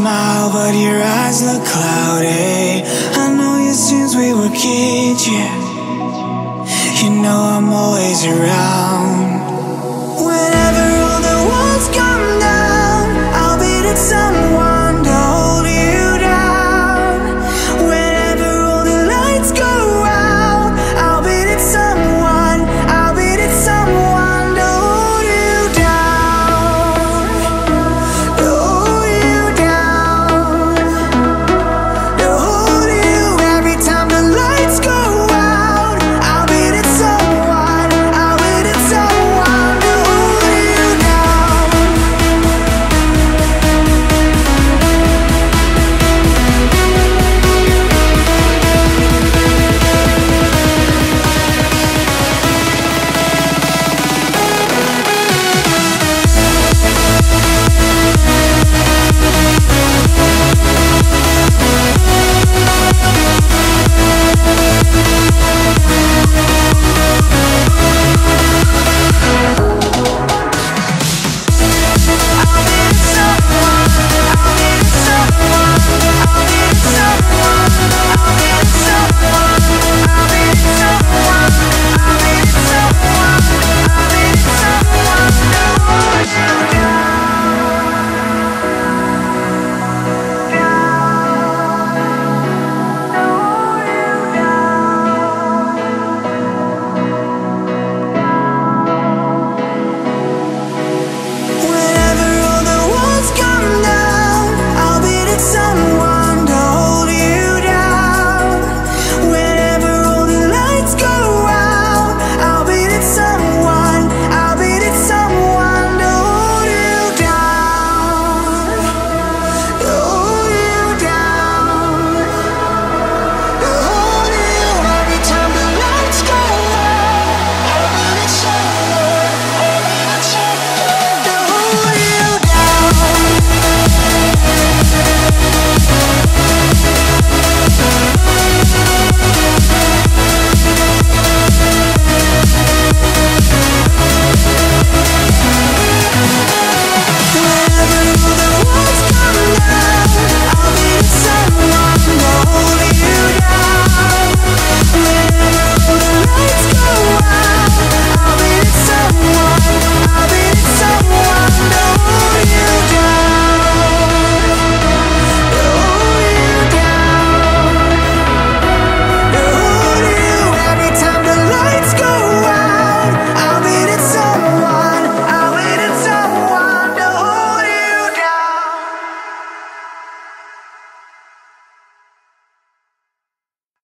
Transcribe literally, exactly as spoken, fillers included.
smile, but your eyes look cloudy. I know you since we were kids, yeah. You know I'm always around.